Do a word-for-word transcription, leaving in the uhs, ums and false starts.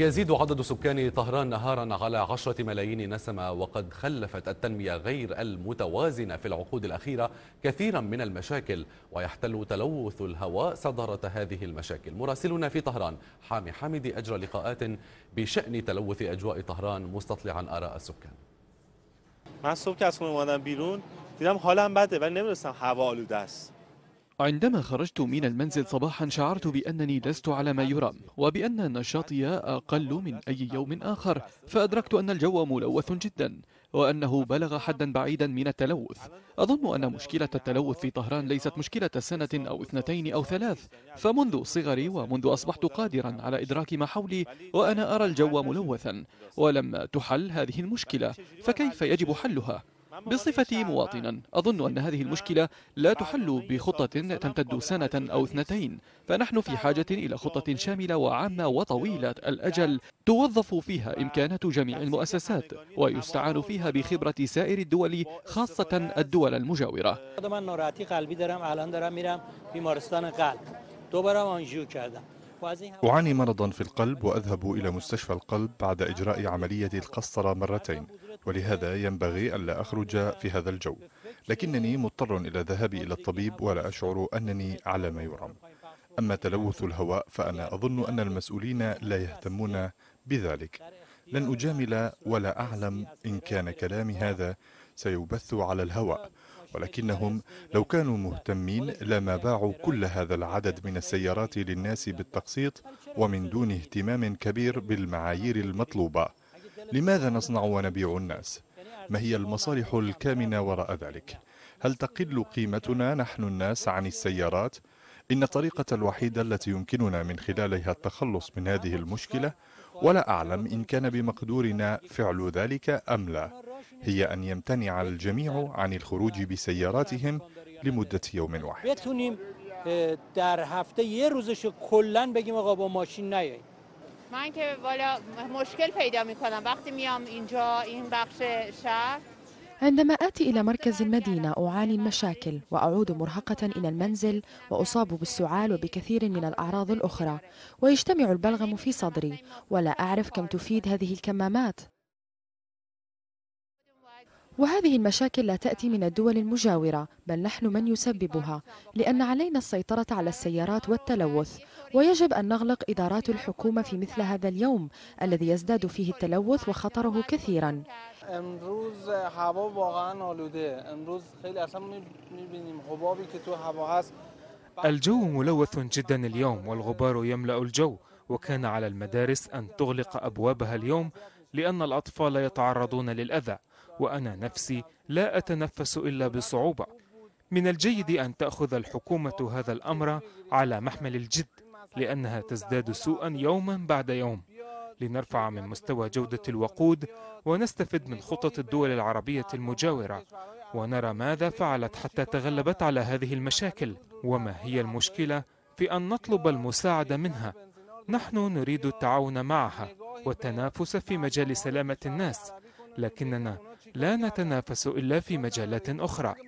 يزيد عدد سكان طهران نهارا على عشرة ملايين نسمة، وقد خلفت التنمية غير المتوازنة في العقود الأخيرة كثيرا من المشاكل، ويحتل تلوث الهواء صدارة هذه المشاكل. مراسلنا في طهران حامي حامدي أجرى لقاءات بشأن تلوث أجواء طهران مستطلعا آراء السكان. من الصبح که از خونه اومدم بیرون دیدم حالم بده ولی نمیدونستم هوا آلوده است. عندما خرجت من المنزل صباحا شعرت بأنني لست على ما يرام، وبأن نشاطي أقل من أي يوم آخر، فأدركت أن الجو ملوث جدا وأنه بلغ حدا بعيدا من التلوث. أظن أن مشكلة التلوث في طهران ليست مشكلة سنة أو اثنتين أو ثلاث، فمنذ صغري ومنذ أصبحت قادرا على إدراك ما حولي وأنا أرى الجو ملوثا، ولما تحل هذه المشكلة فكيف يجب حلها؟ بصفتي مواطنا أظن أن هذه المشكلة لا تحل بخطة تمتد سنة أو اثنتين، فنحن في حاجة إلى خطة شاملة وعامة وطويلة الأجل توظف فيها إمكانات جميع المؤسسات ويستعان فيها بخبرة سائر الدول، خاصة الدول المجاورة. من ناراحتی قلبی دارم الان دارم میرم بیمارستان قلب دوباره آنژیو کردم. أعاني مرضا في القلب وأذهب إلى مستشفى القلب بعد إجراء عملية القسطرة مرتين، ولهذا ينبغي ألا أخرج في هذا الجو، لكنني مضطر إلى الذهاب إلى الطبيب ولا أشعر أنني على ما يرام. أما تلوث الهواء فأنا أظن أن المسؤولين لا يهتمون بذلك. لن أجامل ولا أعلم إن كان كلامي هذا سيبث على الهواء، ولكنهم لو كانوا مهتمين لما باعوا كل هذا العدد من السيارات للناس بالتقسيط ومن دون اهتمام كبير بالمعايير المطلوبة. لماذا نصنع ونبيع الناس؟ ما هي المصالح الكامنة وراء ذلك؟ هل تقل قيمتنا نحن الناس عن السيارات؟ إن الطريقة الوحيدة التي يمكننا من خلالها التخلص من هذه المشكلة، ولا أعلم إن كان بمقدورنا فعل ذلك أم لا، هي أن يمتنع الجميع عن الخروج بسياراتهم لمدة يوم واحد. من که والا مشکل پیدا میکنم وقتی میام اینجا این بخش شهر. عندما آتي إلى مركز المدينة أعاني المشاكل وأعود مرهقة إلى المنزل وأصاب بالسعال وبكثير من الأعراض الأخرى، ويجتمع البلغم في صدري ولا أعرف كم تفيد هذه الكمامات. وهذه المشاكل لا تأتي من الدول المجاورة، بل نحن من يسببها، لأن علينا السيطرة على السيارات والتلوث، ويجب أن نغلق إدارات الحكومة في مثل هذا اليوم الذي يزداد فيه التلوث وخطره كثيرا. الجو ملوث جدا اليوم والغبار يملأ الجو، وكان على المدارس أن تغلق أبوابها اليوم لأن الأطفال يتعرضون للأذى، وأنا نفسي لا أتنفس إلا بصعوبة. من الجيد أن تأخذ الحكومة هذا الأمر على محمل الجد، لأنها تزداد سوءا يوما بعد يوم، لنرفع من مستوى جودة الوقود ونستفد من خطط الدول العربية المجاورة، ونرى ماذا فعلت حتى تغلبت على هذه المشاكل، وما هي المشكلة في أن نطلب المساعدة منها. نحن نريد التعاون معها والتنافس في مجال سلامة الناس، لكننا لا نتنافس إلا في مجالات أخرى.